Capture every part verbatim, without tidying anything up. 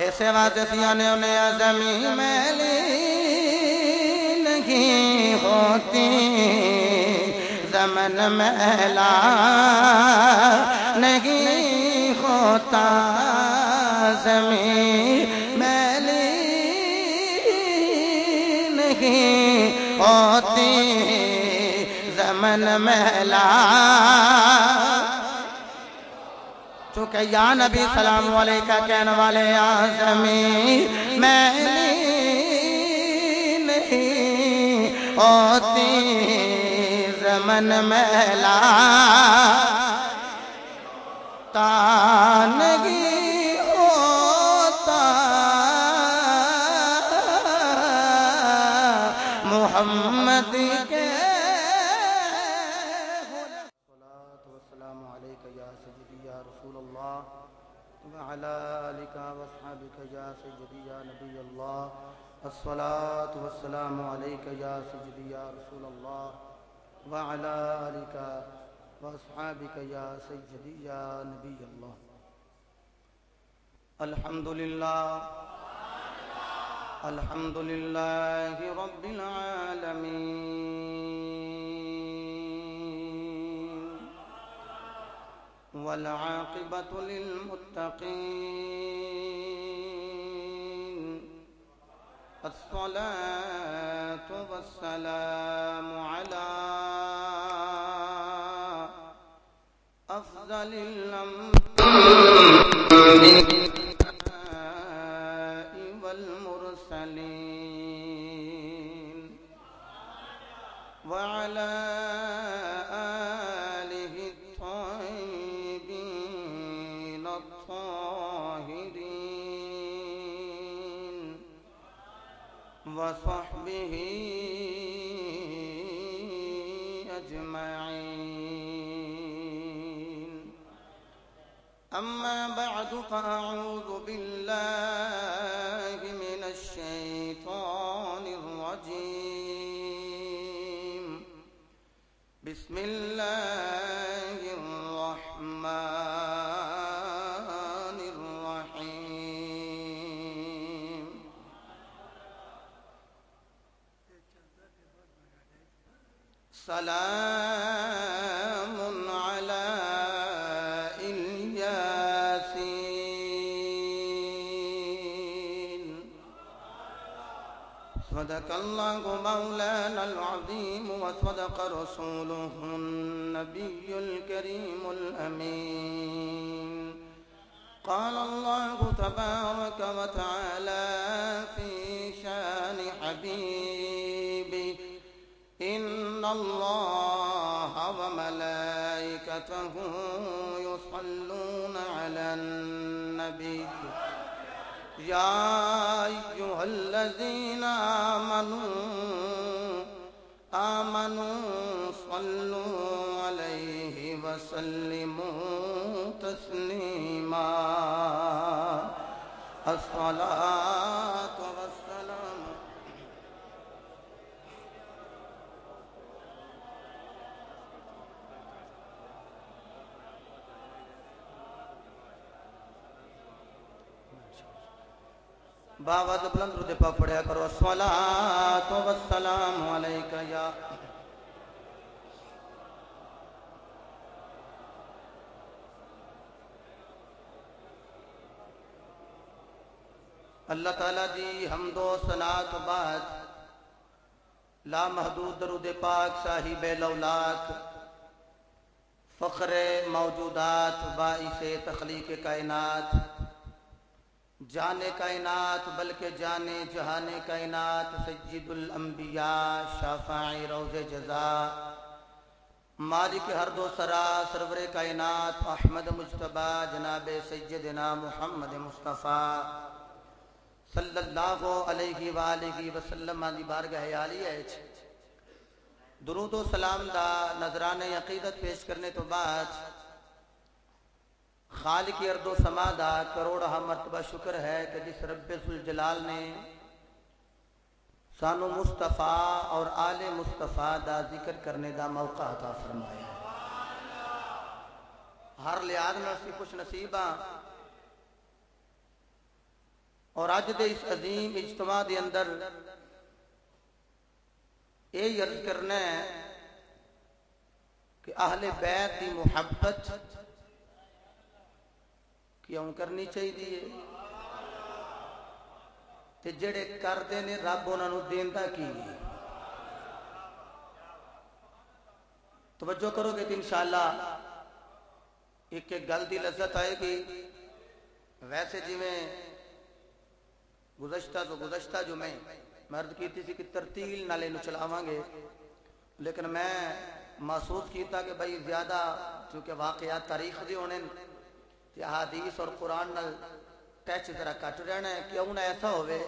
ऐसे वादसियों ने उन्हें आजमी मैली नहीं होती, जमन मैला नहीं होता, जमीन मैली नहीं होती, जमन मैला। चूँकि या नबी सलाम अलैका कहने वाले आज़मी मैली नहीं होती, जमन मैला, तानगी होता मोहम्मद के। अस्सलातु वस्सलामु अलैका या सय्यदी या रसूल अल्लाह व अला आलिका व अस्हाबिका या सय्यदी या नबी अल्लाह। अल्हम्दुलिल्लाह अल्हम्दुलिल्लाहि रब्बिल आलमीन वल आक़िबतु लिल मुत्तक़ीन। अस्सलातु वस्सलामु अला अफ़ज़लिल अम्बियाइ वल मुरसलीन व अला आलिहि अत्ताय्यिबीन अत्ताहिरीन वसहबिह अजमईन। अम्मा बअद फ़अऊज़ु बिल्लाहि मिनश शैतानिर रजीम। बिस्मिल्लाहिर रहमान सलामुन अला इलयासीन। सदक़ल्लाहु मौलानल अज़ीम व सदक़ रसूलुहुन नबियुल करीमुल अमीन। क़ाल अल्लाहु तबारक व तआला फ़ी शान हबीबिही إن الله وملائكته يصلون على النبي يا أيها الذين آمنوا آمنوا صلوا عليه وسلموا تسليما। الصلاة والسلام बावज़ बुलंद रुदे पाक पढ़ा करो। अस्सलातु वस्सलामु अलैका या। अल्लाह ताला जी हमदो सना के बाद लामहदूद दरुदे पाक साहिबे लौलाक फ़ख्रे मौजूदात बाइसे तख़लीक़े कायनात जाने कायनात बल्कि जाने जहाने कायनात सय्यदुल अंबिया शाफ़ाई रोज़े जज़ा मालिक हर दो सरा सरवरे कायनात अहमद मुज्तबा जनाब सय्यदना मोहम्मद मुस्तफ़ा सल्लल्लाहु अलैहि वालिहि वसल्लम आदि बारगाहे आली है। दुरूद व सलाम दा नजराने अक़ीदत पेश करने तो बाद खालिक की अर्दो समादा करोड़ हा मरतबा शुक्र है कि जिस रब्बुल जलाल ने सानू मुस्तफ़ा और आले मुस्तफ़ा दा जिक्र करने दा मौका अता फरमाया। हर लिहाज में उसकी कुछ नसीबा और अज के इस अजीम इज्तमा के अंदर यही अर्ज करना है कि अहले बैत की मुहब्बत क्यों करनी चाहिए ते जेड़े करते ने रब उन्होंने देंदा की है। तवज्जो करोगे तो इंशाअल्लाह एक एक गल की लज्जत आएगी। वैसे जिमें गुज़श्ता तो गुज़श्ता जो मैं मर्द कीती सी कि तरतील नाल इहनूं चलावांगे, लेकिन मैं महसूस किया कि भाई ज़्यादा चूँकि वाक़ियात तारीख दे होने ते हदीस और कुरान नाल टच जरा घट रहना है। क्यों ना ऐसा होवे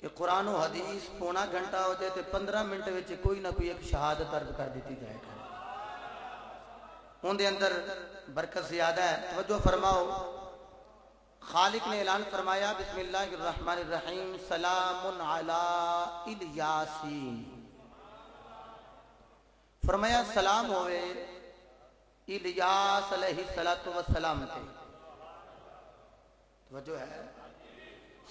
कि कुरान और हदीस पौना घंटा हो जाए तो पंद्रह मिनट में कोई ना कोई एक शहादत अर्ज कर दी जाए करे, उनके अंदर बरकत ज़्यादा है। तवज्जो फरमाओ, खालिक ने ऐलान फरमाया बिस्मिल्लाहिर्रहमानिर्रहीम सलामुन अला इल यासीन। फरमाया सलाम होवे इलियास अलैहिस्सलातु वस्सलाम पे, तो जो है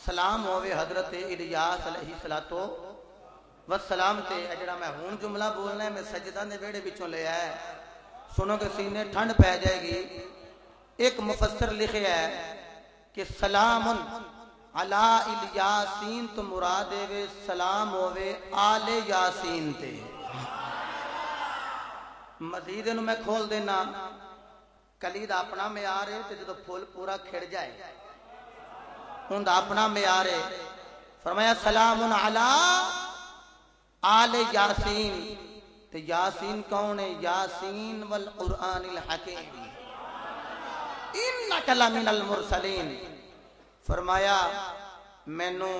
सलाम होवे हजरत इलियास अलैहिस्सलातु वस्सलाम पे। जरा मैं हूँ जुमला बोलना है, मैं सजदा ने वेड़े पिछों ले आया, सुनोगे सीने ठंड पै जाएगी। एक मुफस्सर लिखे है कि सलामुन अला इल यासीन तो मुराद वे सलाम होवे आले यासीन ते। मजीद नूं मैं खोल देना, कलीद अपना में आ रहे तो जो फुल पूरा खिड़ जाए उनका अपना में आ रहे। फरमाया सलामुन अला आले यासीन ते यासीन कौन है? यासीन वल कुरानिल हकीम इन्नका लमिनल मुरसलीन। फरमाया मैनू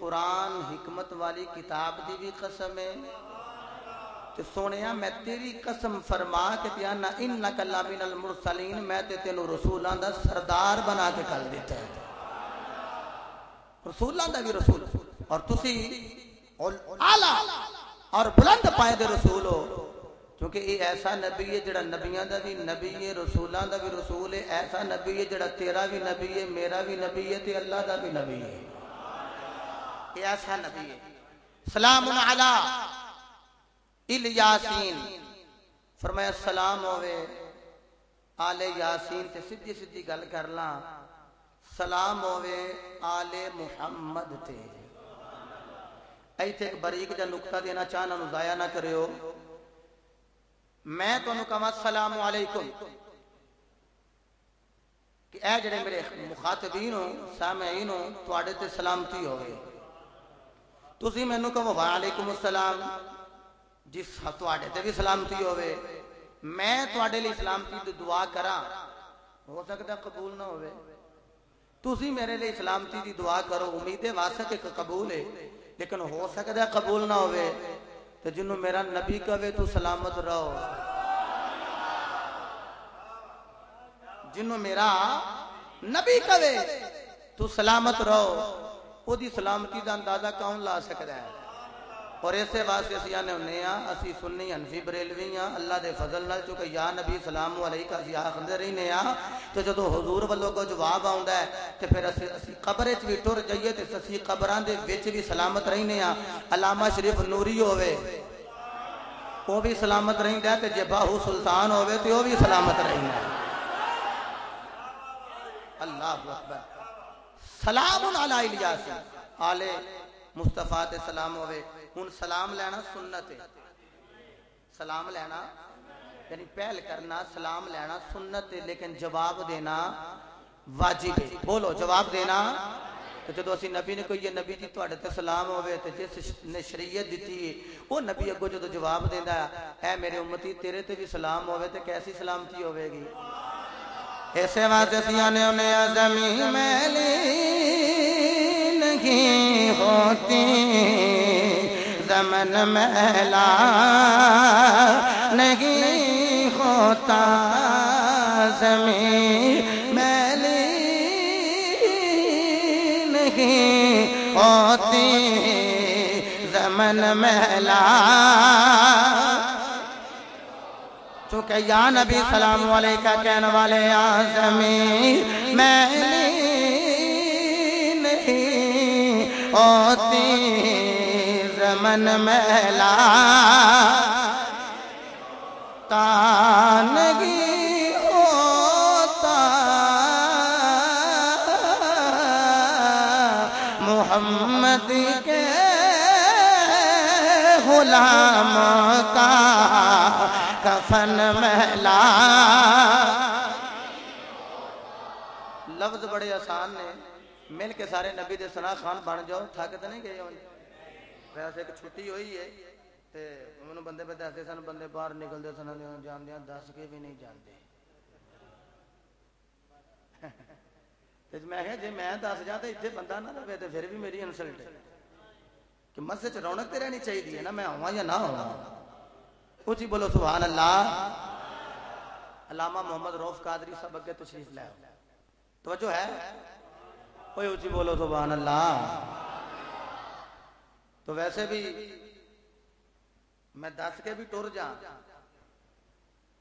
कुरान हिकमत वाली किताब की भी कसम है ते सोनिया मैं तेरी कसम फरमा के दिया ना इन्नका लमिनल मुरसलीन, मैं ते तेनू रसूलों का सरदार बना के कर दिता है, रसूलों का भी रसूल और तुसी आला और बुलंद पाए दे रसूल हो। क्योंकि ये ऐसा नबी है जरा नबिया का भी नबी है, रसूलों का भी रसूल है। ऐसा नबी है जरा तेरा भी नबी है, मेरा भी नबी है ते अल्लाह का भी नबी है। ये ऐसा नबी है सलामुन अला इल यासीन। फरमाया सलाम होवे आले यासीन ते। सीधी सीधी गल कर ला, सलाम होवे आले मुहम्मद ते। इत्थे एक बरीक जिहा नुकता देना चाहना, जाया ना करियो। मैं तुहानू कहां सलाम अलैकुम कि ऐ जिहड़े मेरे मुखातबीन हो सामईन हो तुहाडे ते सलामती होवे। तुसीं मैनू कहो वालेकुम सलाम, जिस तुहाडे ते भी सलामती होवे। मैं तुहाडे लई सलामती दी दुआ करा, हो सकदा कबूल ना होवे। तुसीं मेरे लई सलामती दी दुआ करो, उम्मीद है वास्ते कि कबूल है, लेकिन हो सकदा कबूल ना होवे। तो जिन्हों मेरा नबी कवे तू सलामत रहो, जिन्हों मेरा नबी कवे तू सलामत रहो, ओदी सलामती का अंदाजा कौन ला सकता है? और इसे वास्ते असीं आने हुन्ने आं, असीं सुन्नी हनफी बरेलवी आं, अल्लाह दे फजल नाल चुके या नबी सलाम अलैका असीं आखदे रहिंदे आं। तो जदों हुजूर वल्लों कोई जवाब आउंदा है तो फिर असीं असीं कब्र च वी टुर जाइए ते असीं कब्रां दे विच वी सलामत रहिंदे आं। अलामा शरीफ नूरी होवे ओ वी सलामत रहिंदा ते जे बाहू सुल्तान होवे ते ओ वी सलामत रहिंदा। अल्लाहु अकबर। सलामुन अला इलियासीन आले मुस्तफा ते सलाम होवे। हुन सलाम लेना सुन्नत है, सलाम लेना यानी पहल करना, सलाम लेना सुन्नत है, लेकिन जवाब देना वाजिब है। बोलो जवाब देना। तो जो असी नबी ने कही नबी जी तुहाडे ते सलाम होवे ते जिस ने शरीयत दी वो नबी अगो जो जवाब देंदा ऐ मेरे उम्मती तेरे ते भी सलाम होवे ते कैसी सलामती होवेगी। ऐसे वास्ते असीं आने हुन्ने आ ज़मीन मैली नहीं होती मन महला नहीं होता, ज़मीन मैली नहीं होती, ज़मन महला। चूँकि या नबी सलाम अलैका कहने वाले या ज़मीन मैली नहीं होती ज़मन मैला तानगी होता मोहम्मद के गुलाम का कफन मैला। लफ्ज बड़े आसान ने, मिल के सारे नबी दे सना खान बन जाओ। थक तो नहीं गए हो? वैसे एक छुट्टी हुई है ते उन्होंने बंदे पे दसते सन, बंदे बाहर निकलते सन जानते दस के भी नहीं जानते। मैं क्या जे मैं दस जा तो इतने बंदा ना रहे तो फिर भी मेरी इंसल्ट है कि मस्जिद च रौनक तो रहनी चाहिए ना, मैं आवा या ना आवा। उची बोलो सुभान अल्लाह। अलामा मोहम्मद रऊफ कादरी साहब अगे तशरीफ ले आओ। तवज्जो है? ओए उची बोलो सुभान अल्लाह। तो वैसे भी मैं दस के भी टुर जा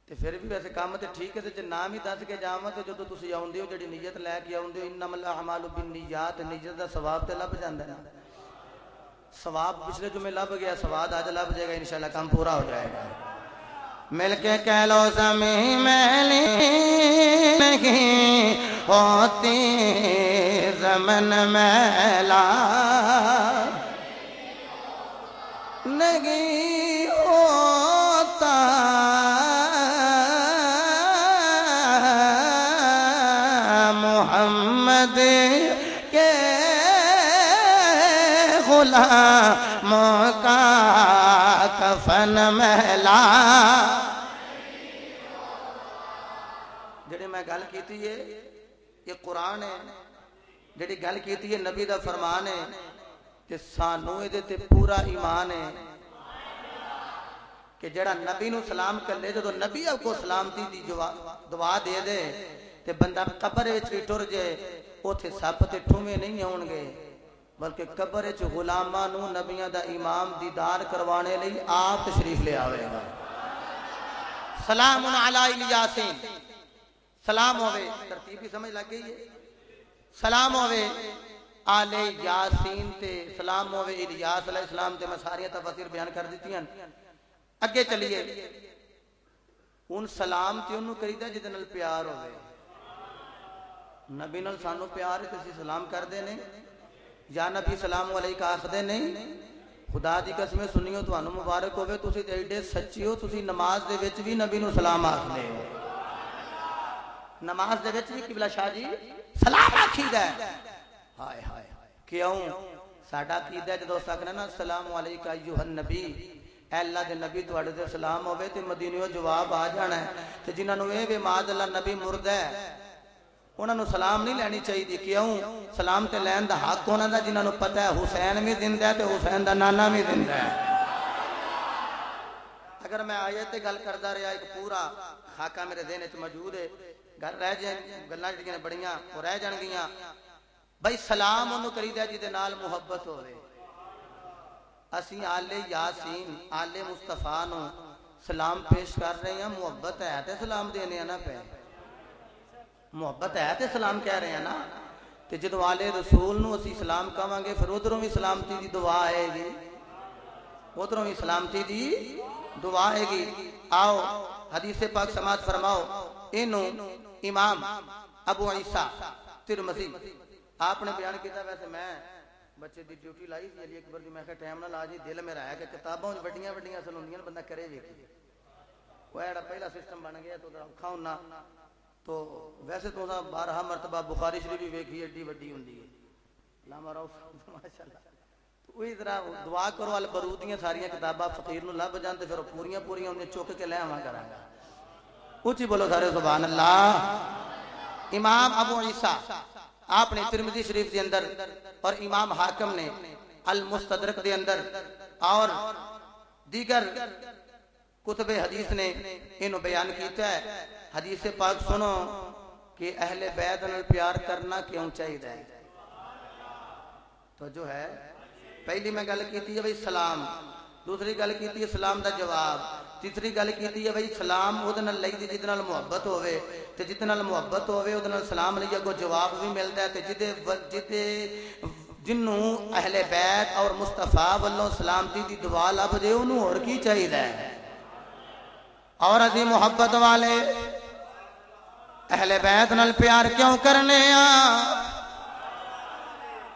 ते फिर भी वैसे काम तो ठीक है, जो नाम ही दस के जावा तो जो तुम आते हो जी नीयत लैके आते हो इन्नमल अमालु बिन्नियात, नीयत का सवाब तो लभ जाता है। सवाब पिछले जुम्मे लभ गया, सवाद आज लभ जाएगा इंशाल्लाह, काम पूरा हो जाएगा। मिलके कह लो ज़मीं मैली नहीं होती ज़मन मैला नहीं होता मोहम्मद के मौका कफन महला। जी मैं गल की है ये कुरान है, जी गल की है नबी का फरमान है कि सानू ये पूरा ईमान है कि जड़ा नबी नू सलाम कर ले, जो नबी आपको सलामती की दुआ दे दे ते बंदा कबर भी टुर जाए उथे सप ते ठूमे नहीं आउणगे, बल्कि कबर च गुलामां नू नबियां दा इमाम दीदार करवाने लई आप तशरीफ ले आवेगा। सलामुन अला इलियासीन, सलाम होवे, तरतीब भी समझ लग गई है। सलाम होवे आले यासीन ते सलाम होवे इलियास अलैहिस्सलाम ते। मैं सारियां तफसीर बयान कर दित्तियां। अगे चलिए हुण सलाम ते उहनू करीदा जिहदे नाल प्यार होवे। नबी नाल सानू प्यार है ते असीं सलाम करदे ने, या नबी सलाम अलैका आखदे नहीं। खुदा की कसम सुनियो तुहानू मुबारक होवे, तुसी ते एडे सच्चे हो, तुसी नमाज दे विच भी नबी नू सलाम आखदे हो। नमाज दे विच भी किबला शाह जी सलाम आखीदा है। हाय हाय क्यों? साडा अकीदा जदों अस आखने ना सलाम अलैका अय्युहन नबी, अल्लाह के नबी तुहाडे ते सलाम होवे ते मदीनेओ जवाब आ जाना है। ते जिन्हां नू इह वे माज़ल्लाह नबी मुर्दा है उन्होंने सलाम नहीं लैनी चाहिए। क्यों? सलाम तो लैन का हक उन्होंने जिन्होंने पता है हुसैन भी दिंदा है तो हुसैन का नाना भी दिंदा है। अगर मैं आयत गल करता रहा, एक पूरा खाका मेरे दिन च मौजूद है, गल रह जा गल्लां जिहड़ियां बड़ियां ओह रह जाणगियां। बई सलाम उन्होंने करीदा जिहदे नाल मुहब्बत होवे। असीं आले यासीन आले मुस्तफा नूं सलाम पेश कर रहे हैं। मुहब्बत है तो सलाम देने ना पे, मुहब्बत है तो सलाम कह रहे हैं ना। तो जो आले रसूल नूं असीं सलाम कहांगे फिर उधरों भी सलामती की दुआ आएगी, उधरों भी सलामती की दुआ आएगी। आओ हदीसे पाक समाज फरमाओ। इनू इमाम अबू ईसा तिरमिज़ी आपने बयान किया। वैसे मैं बच्चे की ड्यूटी लाई थी एक बार, मैं टाइम ना ला जी, दिल मेरा है कि किताबों वड्डियां वड्डियां असल होंदियां बंदा करे वे। वो जिहड़ा पहला सिस्टम बन गया तो औखा होना। तो वैसे तो बारह मरतबा बुखारी शरीफ भी वेखी एड्डी वड्डी होंदी है। लामा रऊफ माशाल्लाह। तो इस तरह दुआ करो अल बरूद दी सारियां किताबां फकीर नूं लभ जान ते फिर पूरियां पूरियां उन्हें चुक के ले आवां करांगा। उची बोलो सारे सुभान अल्लाह। इमाम अबू ईसा आपने तिरमिज़ी शरीफ के अंदर और इमाम हाकिम ने अल मुस्तदरक के अंदर और दीगर कुतबे हदीस ने इन बयान किया है। हदीस पाक सुनो कि अहले बैत नाल प्यार करना क्यों चाहिए। तो जो है पहली मैं गल की है भाई सलाम, दूसरी गल की है सलाम का जवाब, तीसरी गल की है भाई सलाम उहदे नाल लईदी जिहदे नाल मुहब्बत होवे ते जिहदे नाल मुहब्बत होवे उहदे नाल सलाम लई अगो जवाब भी मिलता है। जिहदे जिहदे जिन्हों अहले बैत और मुस्तफा वल्लों सलामती की दुआ लभदे उन्हों होर की चाहिए। और असी मुहब्बत वाले अहले बैत नाल प्यार क्यों करने आ?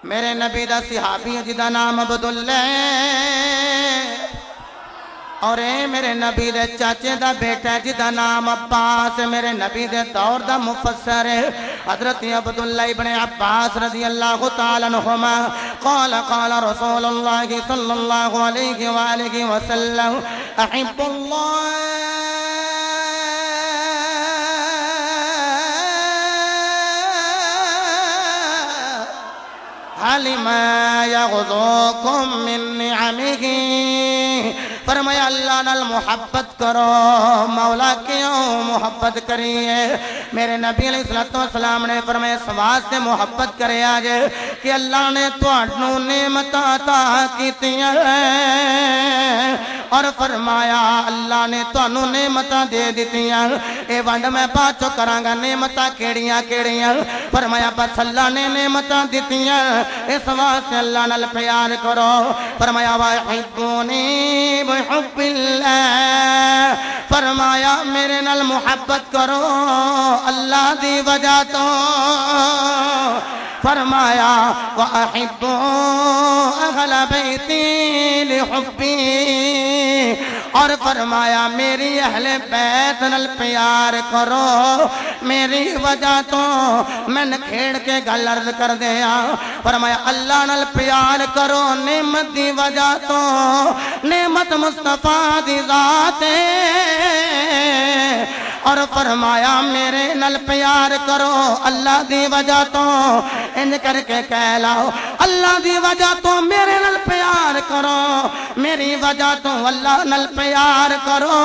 मेरे नबी दा सिहाबी जिदा नाम अब्दुल्ला और ए मेरे नबी दे चाचे दा बेटा जिदा नाम अब्बास, मेरे नबी दे दौर दा मुफस्सर हजरत अब्दुल्लाह इब्ने अब्बास रज़ियल्लाहु तआला अन्हुमा क़ाल क़ाल रसूलुल्लाह सल्लल्लाहु अलैहि व आलिहि वसल्लम अहिब्बुल्लाह अलिमा यग़ज़ूकुम मिन निअमिही, फरमाया अल्लाह नाल मुहब्बत करो। मौला क्यों मुहब्बत करिए? मेरे नबी अलैहिस्सलातु वस्सलाम ने फरमाया इस वास्ते मुहब्बत करे आज कि अल्लाह ने तुहानू नेमतां अता कीतियां और फरमाया अल्लाह ने तुहानू नेमतां दे दित्तियां। ए वंड मैं बाद चो करांगा नेमतां केड़ियां केड़ियां, फरमाया बस अल्लाह ने नेमतां दित्तियां इस वास्ते अल्लाह नाल प्यार करो। फरमाया वहिब्बुनी बिहुब्बिल्लाह, फरमाया मेरे नाल मुहब्बत करो अल्लाह दी वजह तो। फरमाया वहिब्बु अहला बैती लिहुब्बी, और फरमाया मेरी अहले बैत नाल प्यार करो मेरी वजह तो। मैं नखेड़ के गल अर्ज कर दिया, फरमाया अल्लाह नाल प्यार करो नेमत दी वजह तो। नेमत मुस्तफा दी ज़ात है, और फरमाया मेरे नाल प्यार करो अल्लाह दी वजह तो। इंज करके कह लाओ अल्लाह दी वजह तो मेरे नाल प्यार करो, मेरी वजह तो अल्लाह नाल प्यार करो,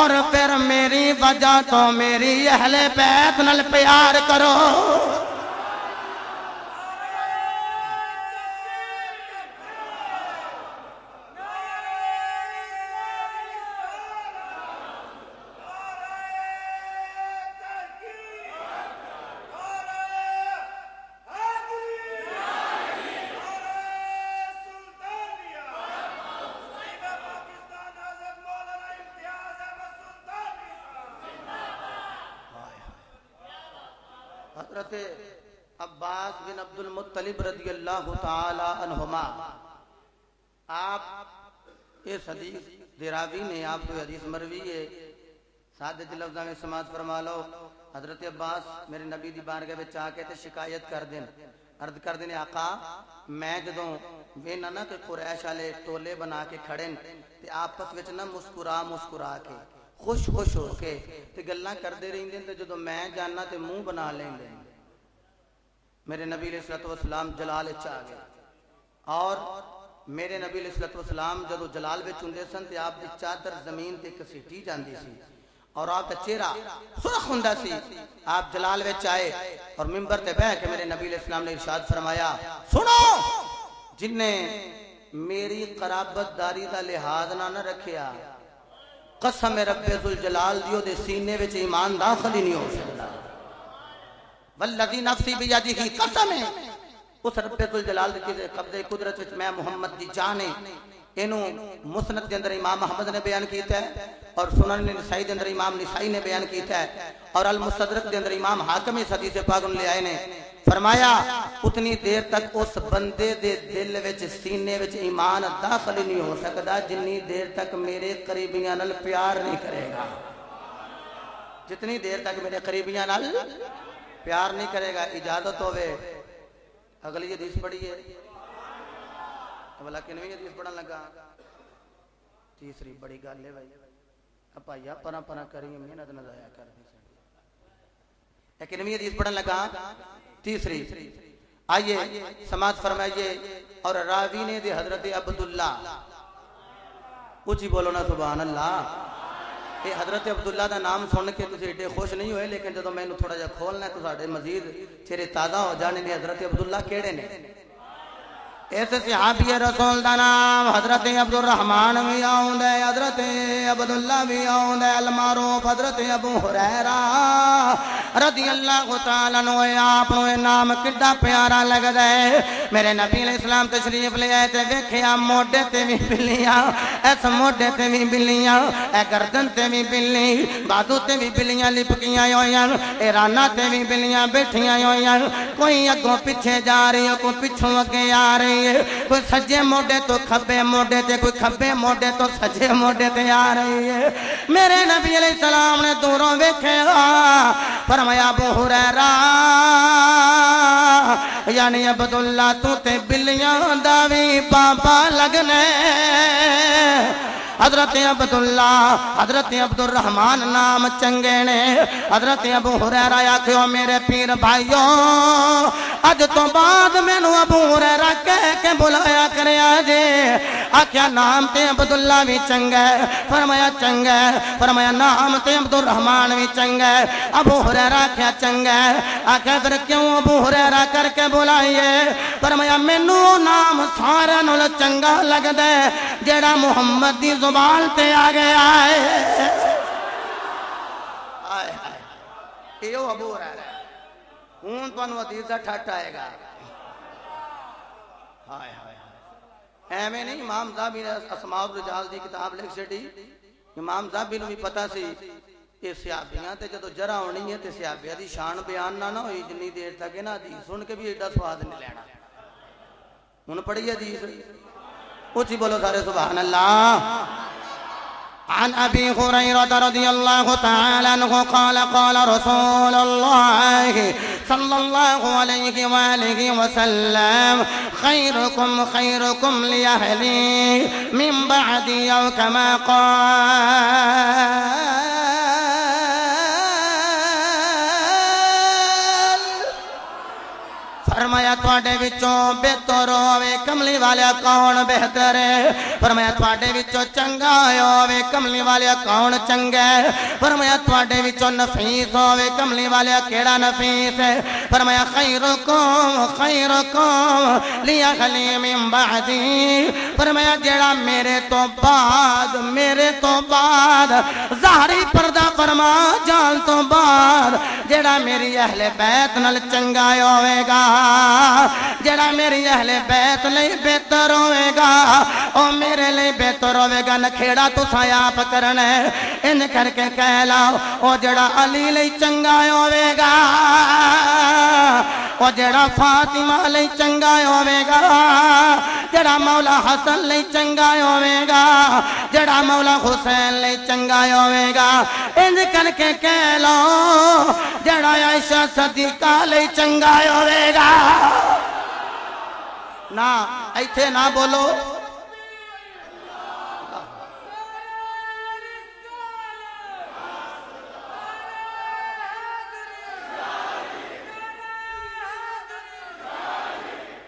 और फिर मेरी वजह तो मेरी अहले बैत नाल प्यार करो। अब्बास बिन अब्दुल मुत्तलिब रज़ियल्लाहु ताला अन्हुमा, आप इस हदीस दे रावी ने आप तो हदीस मरवी है। सादे लफ्ज़ां में समाज फरमा लो, हजरत अब्बास मेरे नबी दी बारगाह विच आके ते शिकायत कर देन, अर्ज कर देने आका मैं जदों वे ना ना कि कुरैश वाले टोले बना के खड़े ते आपस विच ना मुस्कुरा मुस्कुरा के खुश खुश हो के ते गल्लां करदे रहिंदे ते जदों मैं जाना ते मुंह बना लैंदे। मेरे नबी अलैहिस्सलाम जलाल आ गए, और मेरे नबी अलैहिस्सलाम जदों जलाल विच हुंदे सन ते आप दी चादर जमीन ते घसीटी जांदी सी और आप दा चेहरा सुर्ख हुंदा सी। आप जलाल विच आए और मिंबर ते बैठ के मेरे नबी अलैहिस्सलाम ने इरशाद फरमाया, सुनो जिन्ने मेरी कराबतदारी दा लिहाज ना ना रखिया कसम रब्बे जुल जलाल दी ओदे सीने विच ईमान दाखल ही नहीं हो सकदा। वल्लज़ी नफ़्सी बियदिही, कसम है उस रब्बे जुल जलाल दे कब्ज़े कुदरत विच मैं मुहम्मद दी जान है। इनू मुसनद के अंदर इमाम अहमद ने बयान किया है, और सुनन निसाई के अंदर इमाम निसाई ने बयान किया है, और अल मुस्तदरक के अंदर इमाम हाकिम इस हदीस पाक ले आए ने। फरमाया उतनी देर तक उस बंदे दे दिल विच सीने विच ईमान दाखिल नहीं हो सकता जिन्नी देर तक मेरे करीबियां नाल प्यार नहीं करेगा। जितनी देर तक मेरे करीबियां नाल प्यार नहीं करेगा। इजाजत होवे अगली हदीस पढ़िए। भला किनवीं हदीस पढ़न लगा? तीसरी। बड़ी गल है भाई, भाइया परा परा करिए मेहनत ना जाया कर दी। किनवीं हदीस पढ़न लगा? तीसरी। आइए समाज फरमाइए। और रावी ने दे हजरत अब्दुल्ला, उची बोलो ना सुभान अल्लाह। ये हजरत अब्दुल्ला का नाम सुन के तुम एडे खुश नहीं हुए, लेकिन जो मैं थोड़ा जहा खोलना तो साढ़े मजीद चेहरे ताज़ा हो जाने। हजरत अब्दुल्ला केड़े ने? इस सहाबी रसूल का नाम हजरत अब्दुर्रहमान भी आउंदा है, हजरत अब्दुल्ला भी आउंदा है, अलमारूफ हजरत अबू हुरैरा रज़ी अल्लाहु तआला अन्हु। आप नाम कितना प्यारा लगता है। मेरे नबी अलैहिस्सलाम तशरीफ ले आए ते वेखिया मोढे ते भी बिल्लियां, इस मोढे ते भी बिल्लियां, ए गर्दन ते भी बिल्ली, बाजू ते भी बिल्लियां लिपकियां होइयां, ए राना ते भी बिल्लियां बैठियां होइयां, कोई अगों पिछे जा रही है, कोई पिछों अगे आ रही है, कोई सज्जे मोडे तो खब्बे मोडे ते, कोई खब्बे मोडे तो सज्जे मोडे ते आ रही है। मेरे नबी अलैहिस्सलाम ने दूरों देखा, फरमाया अबू हुरैरा यानी अब्दुल्ला तू ते बिल्लियां दा वी पापा लगने। हजरत अब्दुल्ला हजरत अब्दुर्रहमान नाम चंगे ने। हजरत अबू हुरैरा आखियो मेरे पीर भाइयों अज तो बाद मैनू अबू हुरैरा कह के बुलाया करे। जे आख्या नाम ते अब्दुल्ला भी चंगा है, फरमाया चंगा है, फरमाया नाम ते अब्दुर्रहमान भी चंगा है, अबू हुरैरा आख्या चंगा है। आख्या फिर क्यों अबू हुरैरा करके बुलाइए? फरमाया मैनू नाम सारे नाल चंगा लगदा है जेड़ा मुहम्मद दी जुबान ते आ गया है। आए हाय यो अबू हुरैरा हूं तुहानू हदीस दा ठट आएगा। हाय हाय एवें नहीं, इमाम साहब ने असमाउल रिजाल दी किताब लिख छड़ी। इमाम साहब नूं भी पता सी कि सहाबियां ते जदों जरा होनी है ते सहाबियां दी शान बयान ना ना होई जिन्नी देर तक इन्हां दी सुन के भी एडा स्वाद नहीं लैना। हुण पढ़ी हदीस उची बोलो सारे सुभान अल्लाह। عن أبي هريرة رضي الله تعالى عنه قال قال رسول الله صلى الله عليه وآله وسلم خيركم خيركم لأهلي من بعدي أو كما قال। फरमाया तुहाडे विचों बेहतर होवे कमली वाले कौन बेहतर है? फरमाया तुहाडे विचों चंगा होवे कमली वाले कौन चंगा है? फरमाया तुहाडे विचों नफीस होवे कमली वाले केड़ा नफीस है? फरमाया खैरुकुम खैरुकुम लिया खली मिन बादी। फरमाया जेड़ा मेरे तो बाद मेरे तो बाद ज़ाहरी पर्दा फरमा जान तो बाद जेड़ा मेरी अहले बैत नाल चंगा होवेगा, जड़ा मेरी अहले बैत लिए बेहतर होगा और मेरे लिए बेहतर होगा, नखेड़ा तुसा आप करना है। इन करके कह लाओ और जड़ा अली लिए चंगा होगा और जड़ा फातिमा लिए चंगा होगा, जड़ा मौला हसन लिए चंगा होगा, जड़ा मौला हुसैन लिए चंगा होगा। इन करके कह लो जड़ा आयशा सदीका लिए चंगा होगा। ना इथे ना बोलो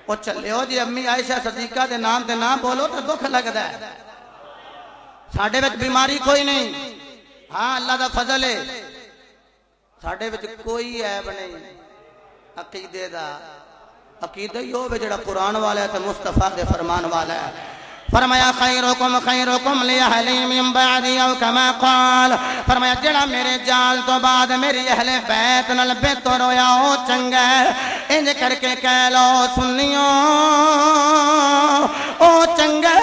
वो चलो जी अम्मी आयशा सदीका के नाम से ना बोलो तो दुख लगता है। साढ़े विच बीमारी कोई नहीं, हाँ अल्लाह का फजल है, साढ़े विच कोई ऐब नहीं। अकीदे दा अकीदा ही होवे जेड़ा कुरान वाला है ते मुस्तफा दे फरमान वाला है। फरमाया खैरुकुम खैरुकुम लि अहली मिन बादी औ कमा क़ाल। फरमाया जेड़ा मेरे जाल तो बाद मेरी अहले बैत नाल बेहतर होया ओ चंगा है। इंज करके कह लो सुनियो ओ चंगा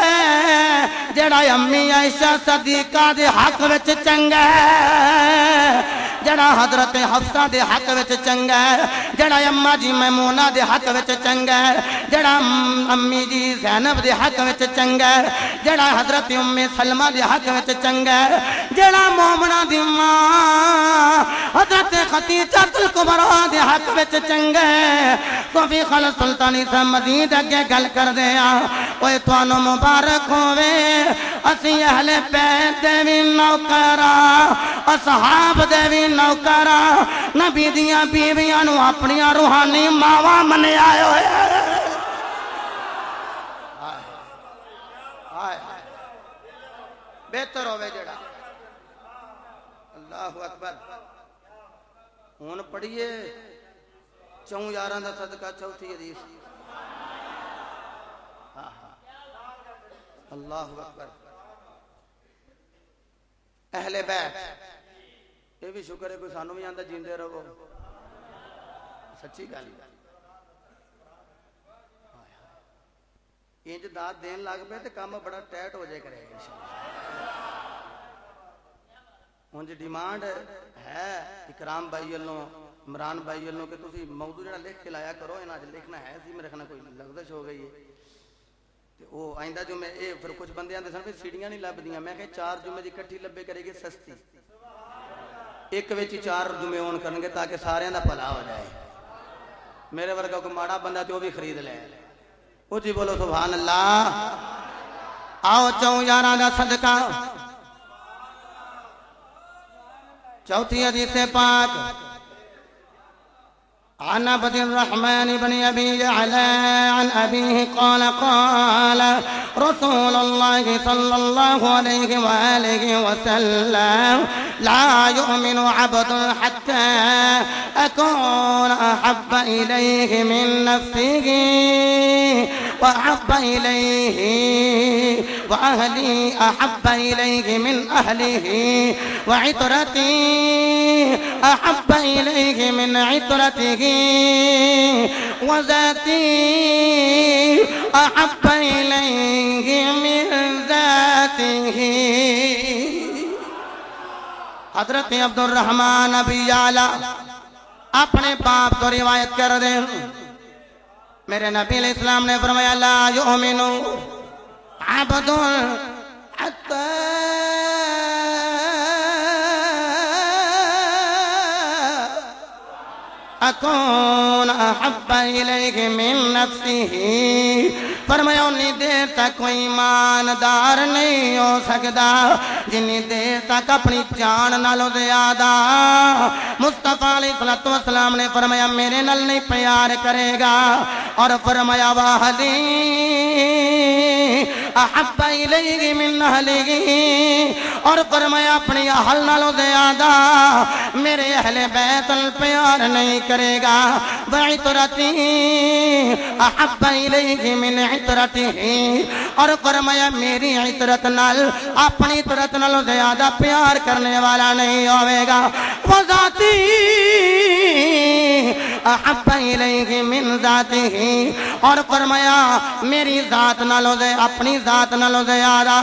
जेड़ा अम्मी आयशा सदीका दे हक विच चंगा है, जड़ा हजरत हफ्सा दे हक विच चंगा है, जड़ा अम्मा जी मैमूना दे हक विच चंगा है, जड़ा अम्मी जी ज़ैनब दे हक विच चंगा है, जड़ा हजरत उम्मे सलमा दे हक विच चंगा है, जड़ा मोमना दी मां हजरत खदीजा तुल कुबरा दे हक विच चंगा है। कोई खल सुल्तानी सा मजीद अगे गल कर दे आ। ओए तुहानू मुबारक होवे असी अहले बैत दे वी नौकरा, असहाब दे वी नौकरा, नबी दिया बीवियां नू अपनी रूहानी मावा मनिया होया। बेहतर होवे जेड़ा अल्लाहु अकबर। हुण पढ़िए चौं यारां दा सदका चौथी हदीस। अल्लाहु अकबर। अहले बैत ये भी शुक्र है कोई सानू भी आंदा जींदे रहो। सच्ची गल इंज दाद देन लग पे तो काम बड़ा टाइट हो जाए करेगा इंशाअल्लाह। उंज डिमांड है इकराम भाई वालों इमरान भाई वालों के तुसी मौजूद जरा लिख के लाया करो। इन्हें अज लिखना है सी मेरे खाना कोई लगदश हो गई है ते ओ आइंदा जुमे ए फिर कुछ बंदे आंदे सन फिर सीढ़ियां नहीं लभदियां। मैं कह चार जुमे दी इकट्ठी लभे करेगी सस्ती, एक विच चार जुमे होण करनगे ताकि सारियां दा भला हो जाए। मेरे वर्गा कोई माड़ा बंदा ते ओ भी खरीद ले। ओ जी बोलो सुभान अल्लाह। आओ चौ यारां दा सदका चौथी हदीस पाक عن عبد الرحمن بن أبي يعلى عن أبيه قال قال رسول الله صلى الله عليه وآله وسلم لا يؤمن عبد حتى أكون أحب إليه من نفسه وأحب إليه وأهلي أحب إليه من أهله وعطرتي أحب إليه من عطرته وذاتي أحب إليه من ذاته। हजरत अब्दुल रहमान अबी याला अपने बाप तो रिवायत कर दे। मेरे नबी अलैहिस्सलाम ने फरमाया ला युमिनु अब्दुल हत्ता अकून अहब्बा इलैहि मिन नफ्सिही। फरमाया उन्नी देर तक कोई ईमानदार नहीं हो सकता जिन्नी देर तक अपनी जान नालों ज्यादा मुस्तफा अलैहिस्सलातु वस्सलाम ने फरमाया मेरे नाल नहीं प्यार करेगा। और फरमाया वाहली अहब्बा इलैहि मिन अहलिही। और फरमाया अपनी अहल नालों ज्यादा मेरे अहले बैत नाल प्यार नहीं करेगा। वइतरती अहब्बा इलैहि मिन इतरतिही। और फरमाया मेरी इतरत नाल अपनी इतरत नाल ज्यादा प्यार करने वाला नहीं होगा। वजाती अहब्बा इलैहि मिन जातिही। और फरमाया मेरी जात नाल अपनी जात नाल ज्यादा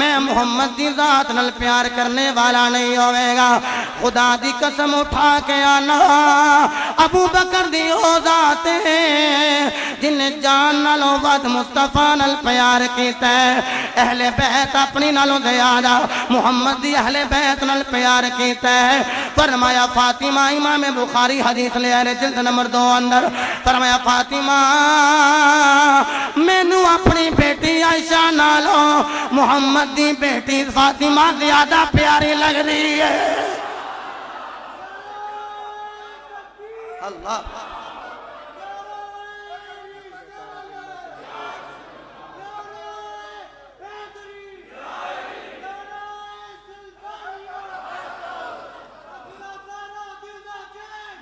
मैं मुहम्मद की जात नाल प्यार करने वाला नहीं होगा। खुदा दी कसम उठा के आना अबू बकर दी ओ जात जिन्ने जान नालों वध मुस्तफा नाल प्यार कीता है। अहले बैत अपनी नालों ज्यादा मुहम्मद दी अहले बैत नाल प्यार कीता है। फरमाया फातिमा इमाम बुखारी हदीस ले आए जिल्द नंबर दो अंदर फरमाया फातिमा मैनू अपनी बेटी आयशा नालों मुहम्मद दी बेटी फातिमा ज्यादा प्यारी लग रही है। अल्लाह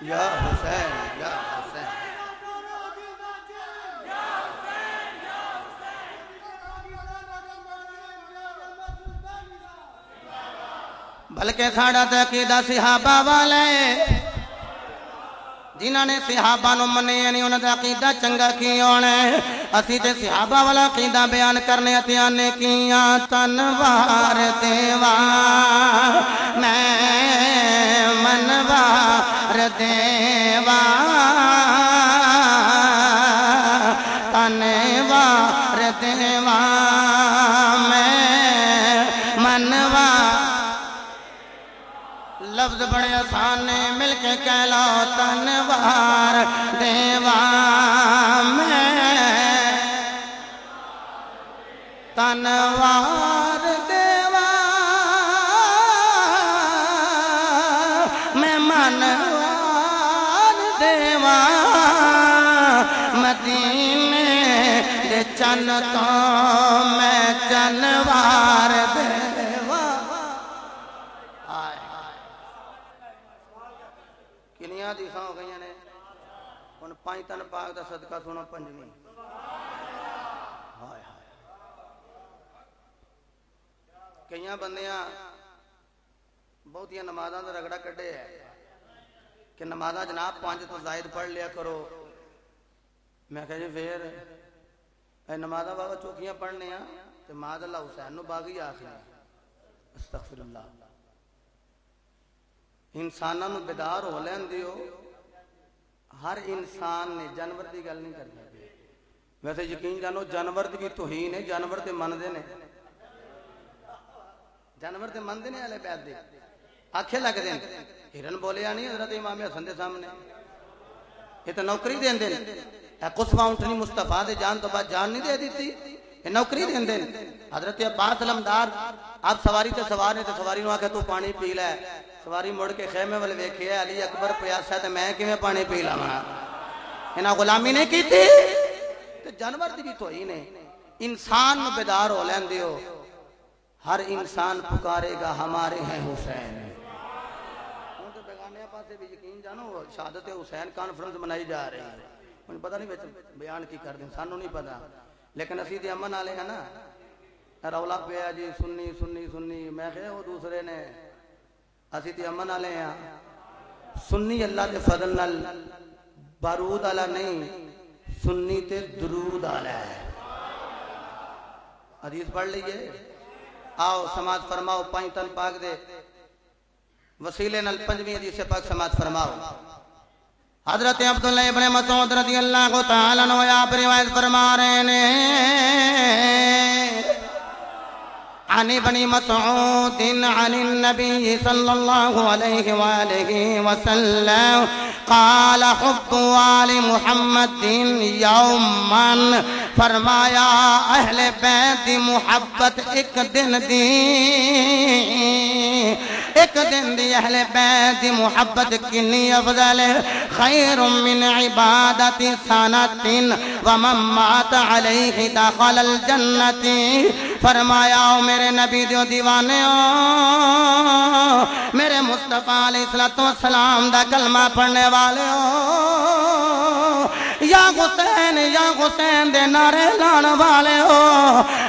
या हुसैन या हुसैन बल्कि साढ़ा तो अकीदा सहाबा वाले जिन्होंने सहाबा नूं मन्निया नहीं उन्होंने अकीदा चंगा की होना है। असी तो सहाबा वाला अकीदा बयान करने आने किया तनवार देवा मैं मनवार देवा तनवार देवा मैं मनवा। लफ्ज बड़े आसान ने मिलके कहलाओ तनवार देवा मैं तनवार देवा मैं मनवार देवा मदीने दे चन तो मैं जनवार देवा। हदीसा हो गई ने हम पांच तन पाक का सदका सुनो पंजवीं। कई बंदियां बहुतिया नमाजा का रगड़ा कटे है कि नमाजा जनाब पांच तो जायद पढ़ लिया करो। मैं कह जी फिर नमाजा बाबा चौकियां पढ़ने तो माद अल्लाह हुसैन बागी आखिर अस्तगफिरुल्लाह। इंसानों को बेदार हो लैन दियो, हर इंसान ने जानवर की गल नहीं करनी। वैसे यकीन जानो जानवर की भी तोहीन है, जानवर तो मनते हैं, जानवर तो मनते हैं, अहले बैत दे आखे लगते हैं। हिरन बोलिया नहीं हज़रत इमाम हसन के सामने, ये तो नौकरी देंदे ने। कुसबा ऊँटनी मुस्तफा दे जान तो बाद जान नहीं दे दी, ये नौकरी देंदे ने। हजरत अब्बास अलमदार आप सवारी से सवार ने तो सवारी को आखिया तू पानी पी लै, सवारी मुड़ के खेमे वाले वेखे अली अकबर प्यासा तो मैं किवें पानी पी लवां। इन्हां गुलामी नहीं की ते जानवर दी भी तोही ने। इंसान नूं बेदार हो लैन दियो, हर इंसान पुकारेगा हमारे हैं हुसैन। हुण ते बेगानियां पासे भी यकीन जानो शहादत हुसैन कॉन्फ्रेंस मनाई जा रही है। हुण पता नहीं विच बयान की कर दें, सानू नहीं पता, लेकिन असीं ते अमन वाले हैं ना। रौला पिया जी सुन्नी सुन्नी सुन्नी, मैं कहा वो दूसरे ने, असी तो अमन वाले हाँ। सुन्नी अल्लाह के फजल नाल बारूद वाला नहीं, सुन्नी ते दरूद वाला है। हदीस पढ़ लीजिए, आओ समाज फरमाओ पांच तन पाक दे वसीले नाल पंजवीं हदीस पाक समाज फरमाओ। हजरत अब्दुल्लाह इब्ने मसूद रज़ियल्लाहु तआला अन्हु आप रिवायत फरमा रहे ने, अनी बनी मसूद अन नबी सल्लल्लाहु अलैहि व आलिहि वसल्लम قال حب آل محمد يوما, फरमाया अहल बैत दी मुहब्बत एक दिन दी, एक दिन दी अहल बैत दी मुहब्बत किन्नी अफजल है। खैर मिन इबादत सनतिन व मन मात अलैहि दखल अल जन्नती। फरमाया ओ मेरे नबी दे दीवाने ओ, मेरे मुस्तफा अलैहिस्सलाम दा कलमा पढ़ने वाले ओ, या हुसैन या हुसैन दे नारे लाने वाले हो,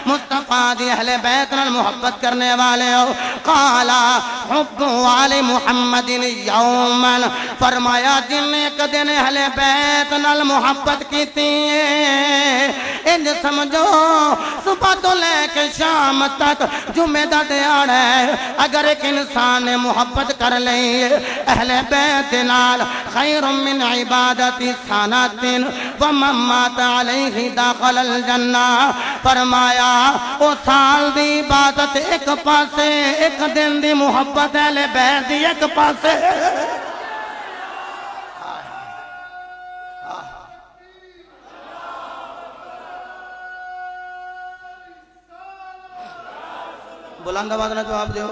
मुस्तफा दी अहले बैत नाल मुहब्बत करने वाले हो। काला हुब्बु आले मुहम्मदिन यौमन, फरमाया जिन्ने एक दिन अहले बैत नाल मुहब्बत कीती है, इंज समझो सुबह तो लेके शाम तक जुमे दा दिहाड़ा है। अगर एक इंसान ने मुहब्बत कर लई अहले बैत नाल, खैरुम मिन इबादति सनातिन व मन मात अलैहि दाखल अल जन्ना। फरमाया ओ साल दी इबादत एक पासे, एक दिन दी मुहब्बत अहले बैत दी एक पासे। बुलंद आवाज ना जवाब दो।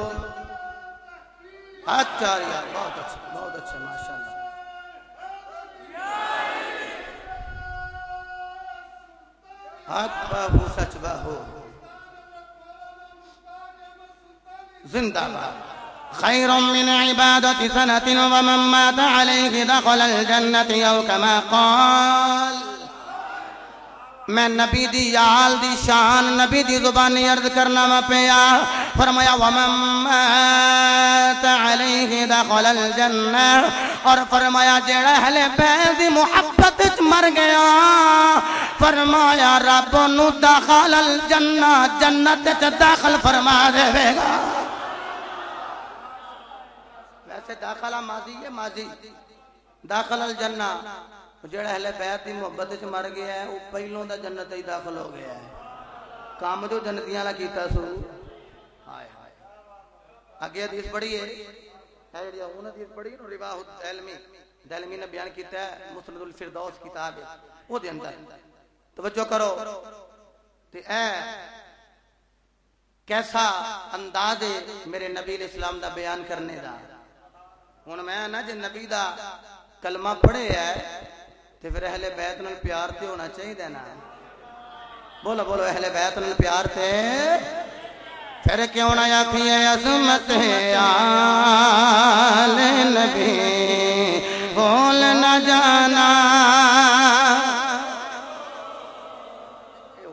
अच्छा यार बहुत अच्छे बहुत अच्छे माशाल्लाह। हक बाहू सच बाहू जिंदाबाद। खैर मिन इबादति सनतिन व मन मात अलैहि दखल अल जन्नति औ कमा क़ाल। मैं नबी दी याल दी शान नबी दी जुबानी अर्ज करना वा पिया। फरमाया व मन मात अलैहि दखल अल जन्ना, और फरमाया जेड़ा अहले बैत दी मुहब्बत च मर गया, फरमाया रब नू दाखल अल जन्ना जन्नत च दाखल फरमा देवेगा। वैसे दाखला माजी है, माजी दाखल अल जन्ना जेड़ा अहले बैत दी मुहब्बत च मर गया है, वो पहलों दा जन्नत ही दाखल हो गया है। काम जो जन्नतियां ला कीता सू। हाय हाय अगे हदीस पढ़िए, है जेड़ी उन हदीस पढ़ी नु रिवाह अलमी दलमी ने बयान किया है मुस्नदुल फिरदौस किताब है, ओदे अंदर तवज्जो करो ते ऐ कैसा अंदाज है मेरे नबी इस्लाम दा बयान करने दा। हुण मैं ना जे नबी दा कलमा पढ़े है ते फिर अहले बैत नाल प्यार ते होना चाहिए ना। बोलो बोलो अहले बैत नाल प्यार ते फिर क्यों ना आखिए अज़मत है आले नबी बोल न जाना।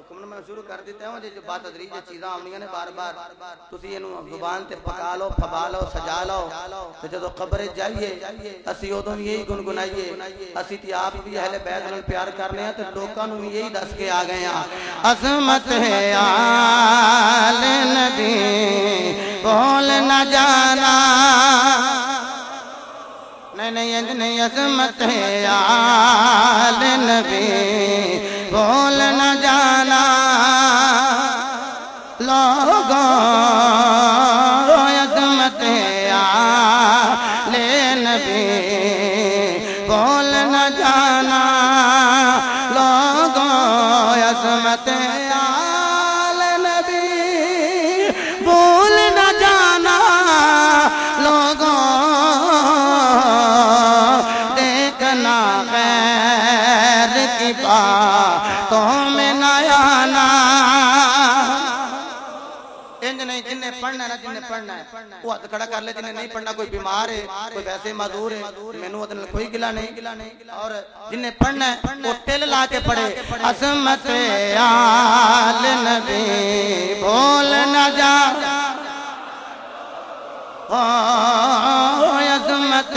हुक्म मंजूर कर दिता हूं। जो बात अदरी जो चीजा आउनियां ने बार बार तुसी इनु जुबान ते पका लो, फबा लो, सजा लो ते जदों कब्र जाइए असि उदों भी यही गुनगुनाइए। असि ते आप भी अहले बैत नाल प्यार करने हैं ते लोकां नूं भी यही दस के आ गए हैं। अज़मत है आले नबी बोल ना जाना, नहीं नहीं इंज नहीं। अज़मत है आले नबी बोल ना जाना, लोगों अज़मत है आले नबी बोल ना जाना, लोगों अज़मत है आले नबी बोल ना जाना, लोगों देखना खैर की बातों में ना आना। इंज नहीं, जिन्हें पढ़ना ना जिन्हें पढ़ना है वो हथ खड़ा कर ले, जिन्हें नहीं पढ़ना कोई बीमार है कोई वैसे मजदूर है मैनू ओदे नाल कोई गिला नहीं। और जिन्हें पढ़ना है वो तिल ला के पढ़े। अज़मत आले नबी बोल ना जा, अज़मत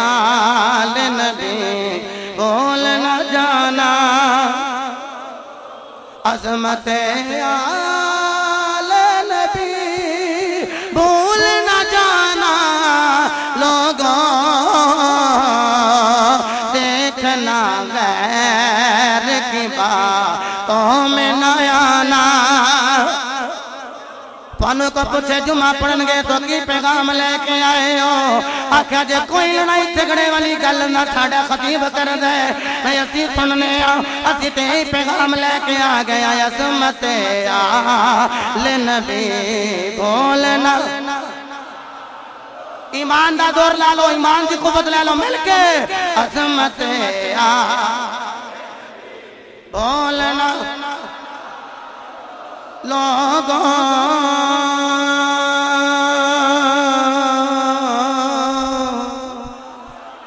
आले नबी बोल ना जाना, अज़मत तो पूछे जुमा पढ़ने तो की पैगाम लेके आए हो। आख्या जे कोई लड़ाई झगड़े वाली गल ना साडा खतीब कर दे, असीं सुनने असीं ते ही पैगाम लेके आ गया। अज़मत आले नबी बोल ना, ईमान दा जोर ला लो, ईमान दी कुवत ले लो मिलके। अज़मत आले बोल ना, लोगों